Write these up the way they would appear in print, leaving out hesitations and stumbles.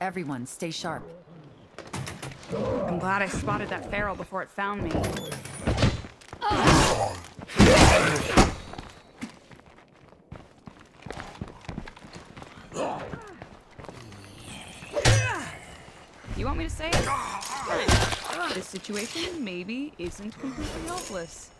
Everyone, stay sharp. I'm glad I spotted that feral before it found me. You want me to say it? This situation maybe isn't completely hopeless.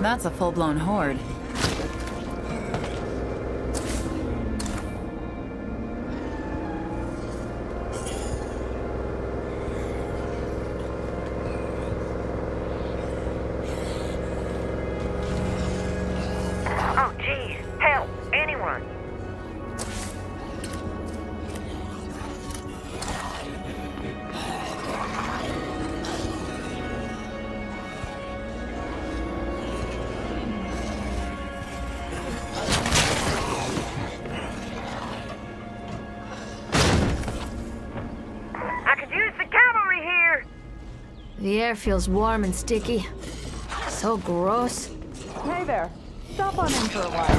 That's a full-blown horde. Oh, geez. Help! Anyone! The air feels warm and sticky. So gross. Hey there. Stop on in for a while.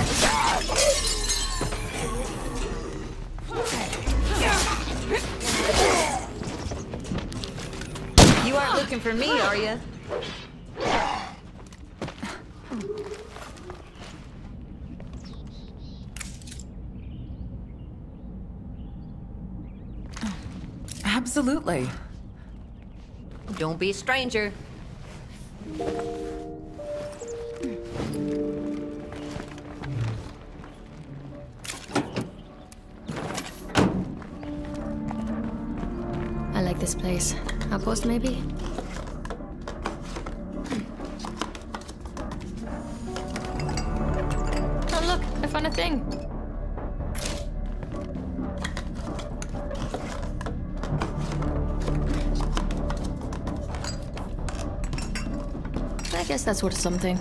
You aren't looking for me, are you? Absolutely. Don't be a stranger. I like this place. Outpost, maybe? Oh, look! I found a thing! I guess that's worth something.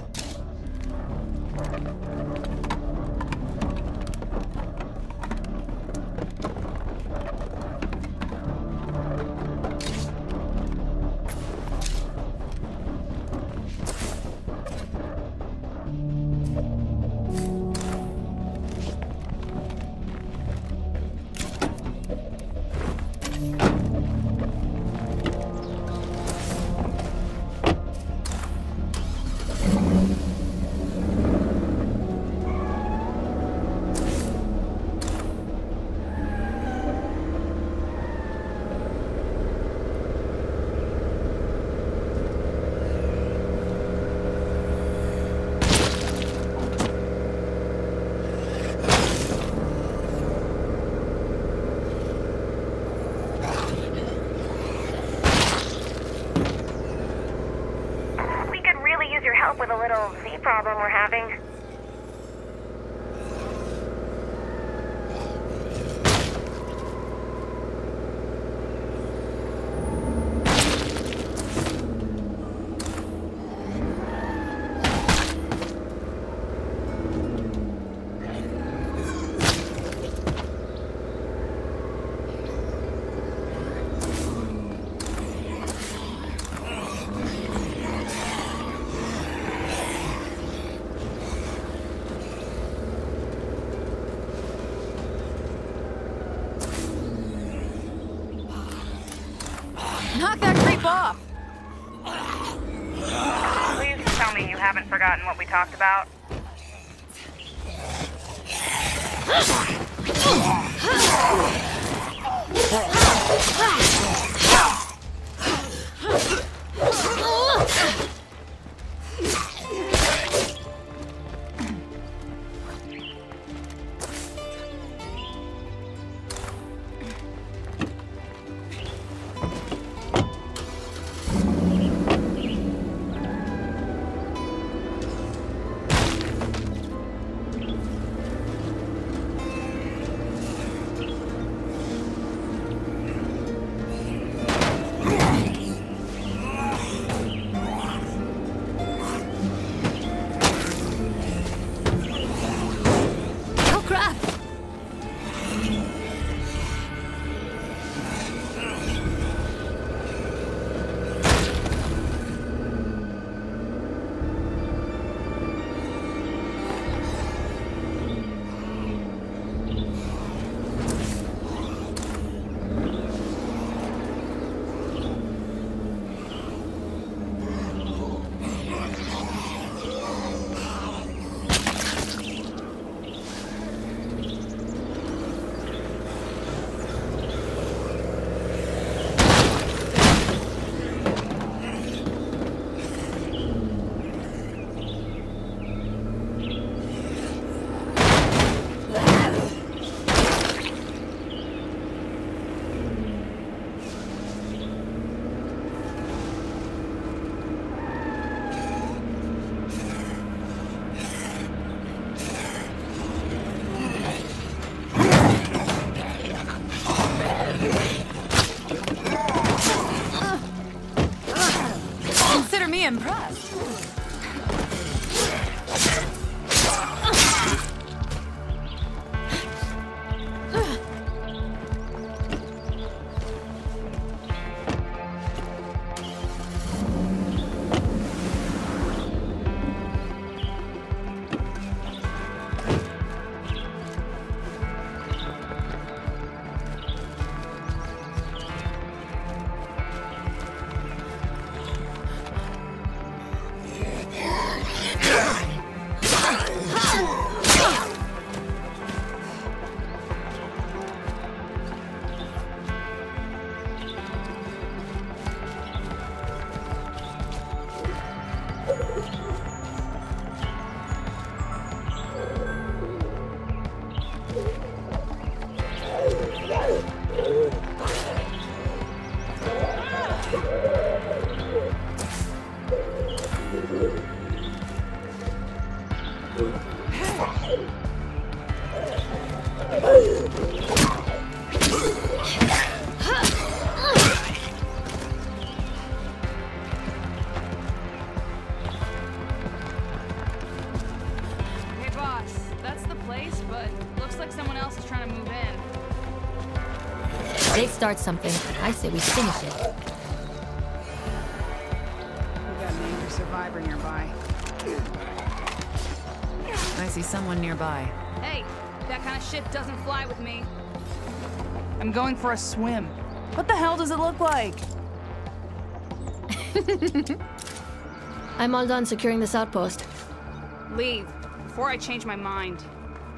up with a little Z problem we're having? Knock that creep off! Please tell me you haven't forgotten what we talked about. They start something. I say we finish it. We've got an angry survivor nearby. I see someone nearby. Hey, that kind of shit doesn't fly with me. I'm going for a swim. What the hell does it look like? I'm all done securing this outpost. Leave, before I change my mind.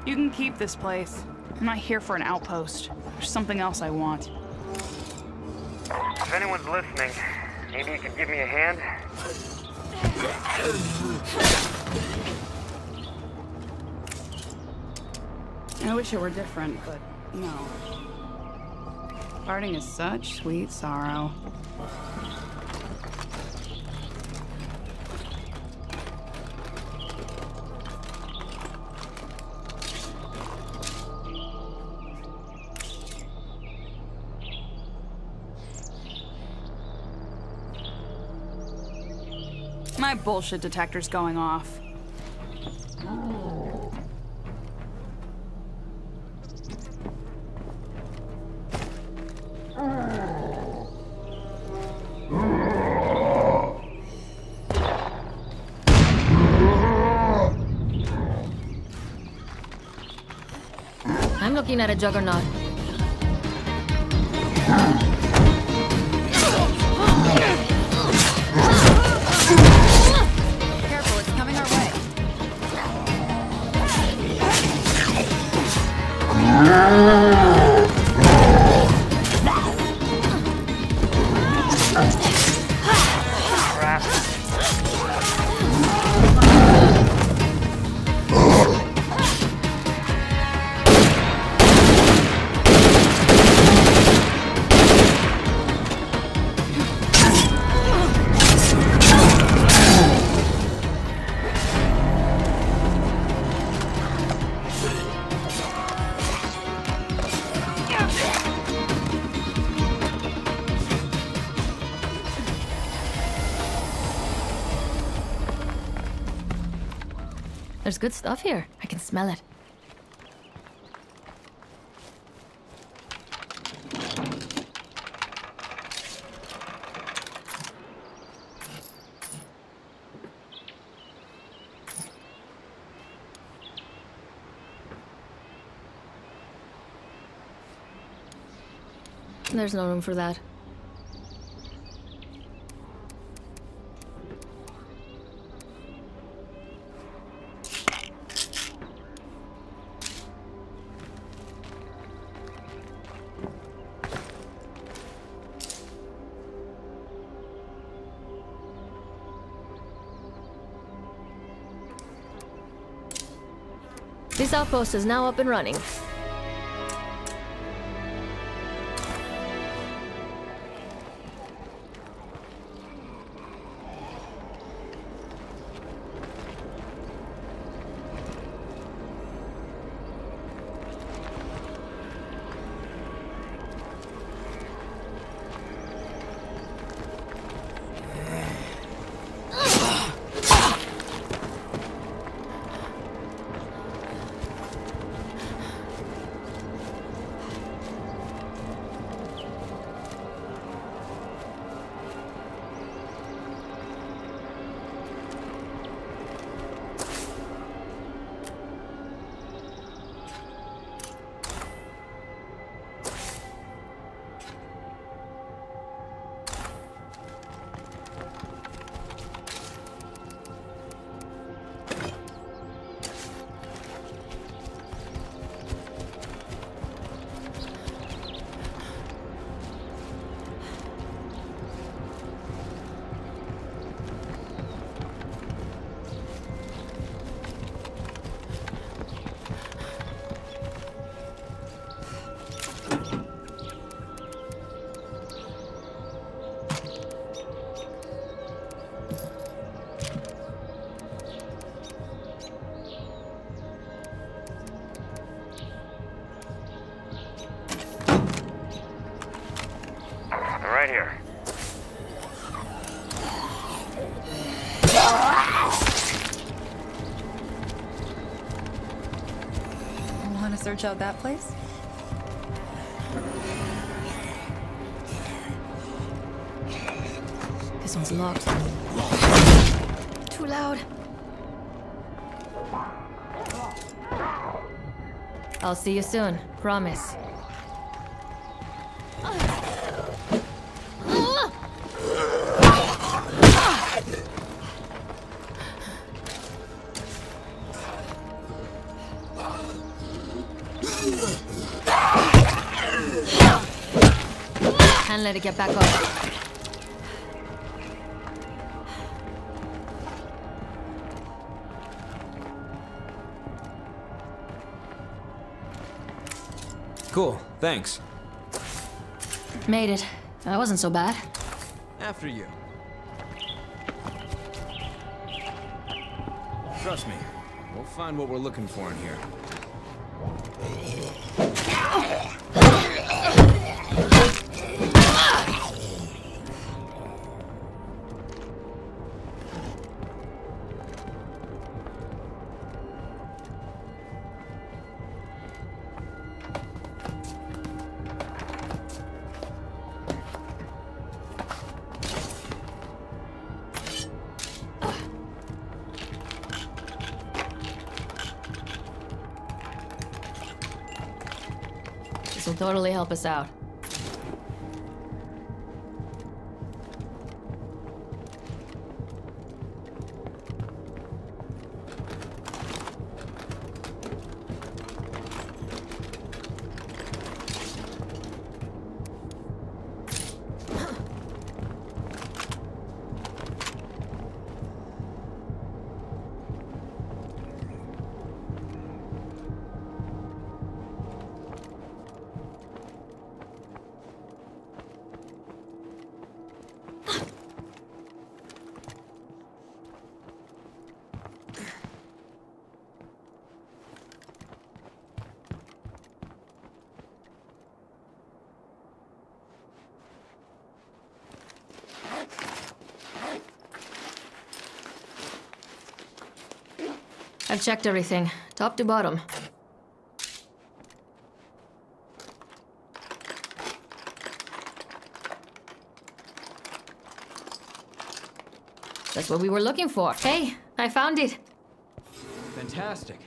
You can keep this place. I'm not here for an outpost. There's something else I want. If anyone's listening, maybe you could give me a hand? I wish it were different, but no. Parting is such sweet sorrow. My bullshit detector's going off. I'm looking at a juggernaut. There's good stuff here. I can smell it. There's no room for that. This outpost is now up and running. Right here. You want to search out that place? This one's locked. Too loud. I'll see you soon, promise. Can't let it get back up. Cool, thanks. Made it. That wasn't so bad. After you. Trust me, we'll find what we're looking for in here. totally help us out. I've checked everything, top to bottom. That's what we were looking for. Hey, I found it. Fantastic.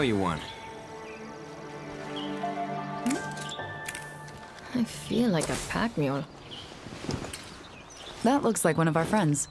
You one. I feel like a pack mule. That looks like one of our friends.